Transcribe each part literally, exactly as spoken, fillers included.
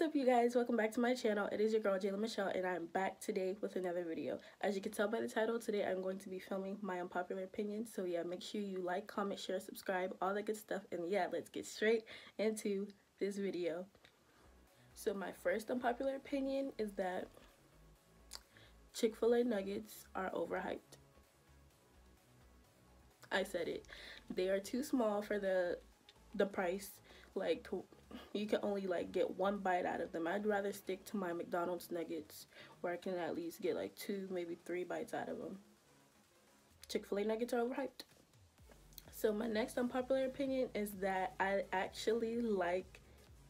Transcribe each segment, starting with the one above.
What's up, you guys? Welcome back to my channel. It is your girl Jayla Michelle, and I'm back today with another video. As you can tell by the title, today I'm going to be filming my unpopular opinion. So yeah, make sure you like, comment, share, subscribe, all that good stuff. And yeah, let's get straight into this video. So my first unpopular opinion is that Chick-fil-A nuggets are overhyped. I said it. They are too small for the the price. Like, you can only like get one bite out of them. I'd rather stick to my McDonald's nuggets where I can at least get like two, maybe three bites out of them. Chick-fil-A nuggets are overhyped. So my next unpopular opinion is that I actually like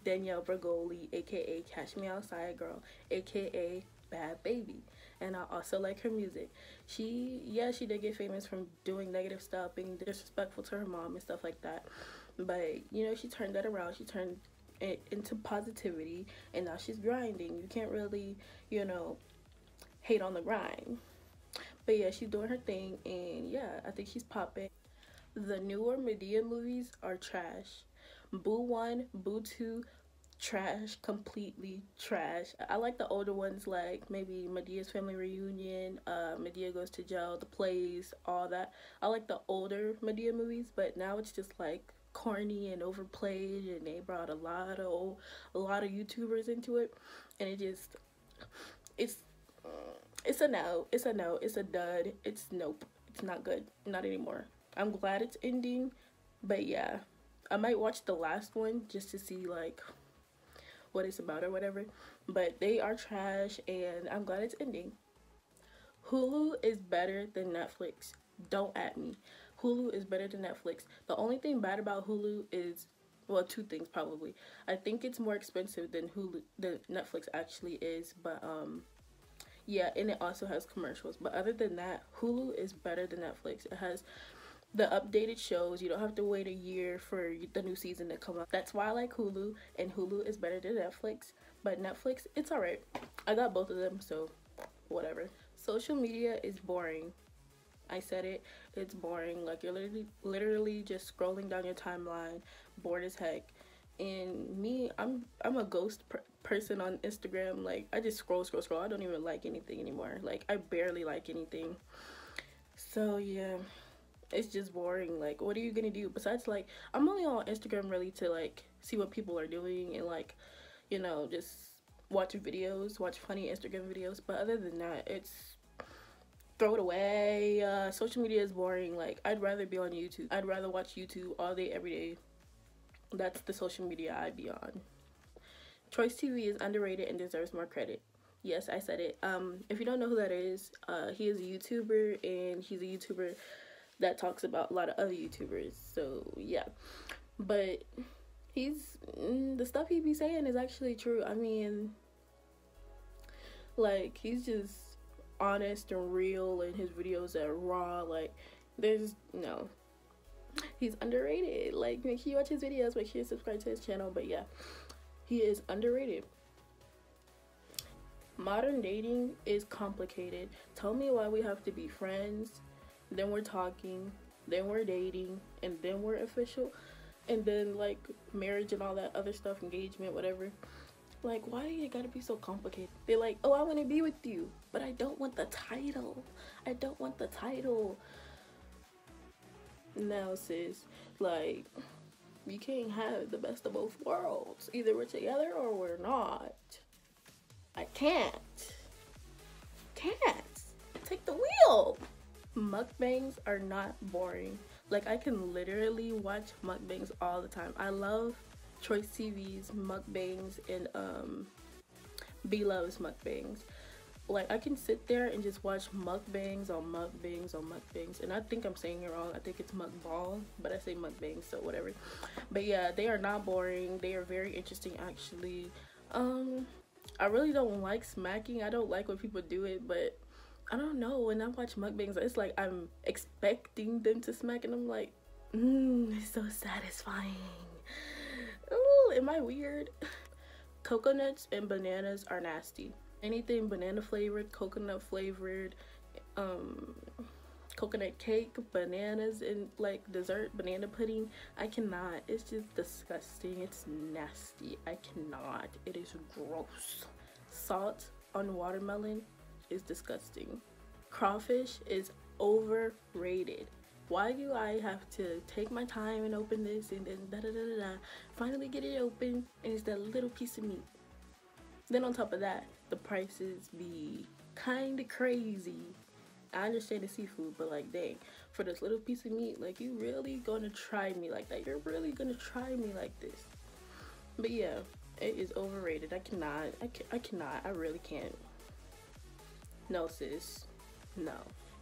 Danielle Bregoli, aka Catch Me Outside Girl, aka Bad Baby, and I also like her music. She, yeah, she did get famous from doing negative stuff, being disrespectful to her mom and stuff like that. But you know, she turned that around. She turned it into positivity, and now she's grinding. You can't really, you know, hate on the grind. But yeah, she's doing her thing, and yeah, I think she's popping. The newer Madea movies are trash. Boo one, Boo two, trash, completely trash. I like the older ones, like maybe Madea's Family Reunion, uh, Madea Goes to Jail, The Place, all that. I like the older Madea movies, but now it's just like corny and overplayed, and they brought a lot of a lot of YouTubers into it, and it just it's it's a no, it's a no, it's a dud, it's nope, it's not good, not anymore. I'm glad it's ending, but yeah, I might watch the last one just to see like what it's about or whatever, but they are trash, and I'm glad it's ending. Hulu is better than Netflix. Don't at me. Hulu is better than Netflix. The only thing bad about Hulu is, well, two things probably. I think it's more expensive than Hulu than Netflix actually is, but um yeah, and it also has commercials. But other than that, Hulu is better than Netflix. It has the updated shows. You don't have to wait a year for the new season to come up. That's why I like Hulu, and Hulu is better than Netflix. But Netflix, it's alright. I got both of them, so whatever. Social media is boring. I said it, it's boring. Like, you're literally literally just scrolling down your timeline, bored as heck. And me, I'm I'm a ghost per person on Instagram. Like, I just scroll scroll scroll. I don't even like anything anymore. Like, I barely like anything. So yeah, it's just boring. Like, what are you gonna do besides, like, I'm only on Instagram really to like see what people are doing and like, you know, just watch videos, watch funny Instagram videos. But other than that, it's throw it away. Uh, social media is boring. Like, I'd rather be on YouTube. I'd rather watch YouTube all day, every day. That's the social media I be on. Troyce T V is underrated and deserves more credit. Yes, I said it. Um, if you don't know who that is, uh, he is a YouTuber, and he's a YouTuber that talks about a lot of other YouTubers. So yeah, but he's mm, the stuff he be saying is actually true. I mean, like, he's just honest and real, and his videos are raw. Like, there's no, he's underrated. Like, make sure you watch his videos, make sure you subscribe to his channel. But yeah, he is underrated. Modern dating is complicated. Tell me why we have to be friends, then we're talking, then we're dating, and then we're official, and then like marriage and all that other stuff, engagement, whatever. Like, why do you gotta be so complicated? They're like, oh, I want to be with you, but I don't want the title. I don't want the title. Now, sis, like, you can't have the best of both worlds. Either we're together or we're not. I can't. Can't. Take the wheel. Mukbangs are not boring. Like, I can literally watch mukbangs all the time. I love Troyce T V's mukbangs, and um B Love's mukbangs. Like, I can sit there and just watch mukbangs on mukbangs on mukbangs, and I think I'm saying it wrong. I think it's mukbang, but I say mukbangs, so whatever. But yeah, they are not boring. They are very interesting, actually. um I really don't like smacking. I don't like when people do it, but I don't know, when I watch mukbangs, it's like I'm expecting them to smack, and I'm like, mmm, it's so satisfying. Ooh, am I weird? Coconuts and bananas are nasty. Anything banana flavored, coconut flavored, um, coconut cake, bananas, and like dessert, banana pudding. I cannot. It's just disgusting. It's nasty. I cannot. It is gross. Salt on watermelon is disgusting. Crawfish is overrated. Why do I have to take my time and open this and then da da da da da, finally get it open, and it's that little piece of meat? Then on top of that, the prices be kinda crazy. I understand the seafood, but like, dang, for this little piece of meat, like, you really gonna try me like that? You're really gonna try me like this? But yeah, it is overrated. I cannot. I, can, I cannot. I really can't. No, sis. No.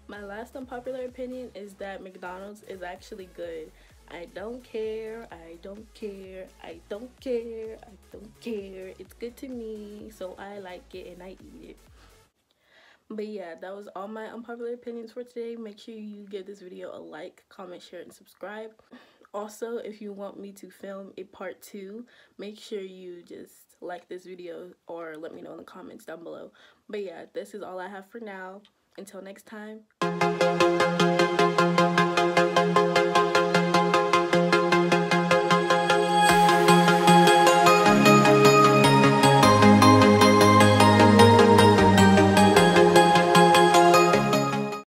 My last unpopular opinion is that McDonald's is actually good. I don't care, I don't care, I don't care, I don't care. It's good to me, so I like it and I eat it. But yeah, that was all my unpopular opinions for today. Make sure you give this video a like, comment, share, and subscribe. Also, if you want me to film a part two, make sure you just like this video or let me know in the comments down below. But yeah, this is all I have for now. Until next time.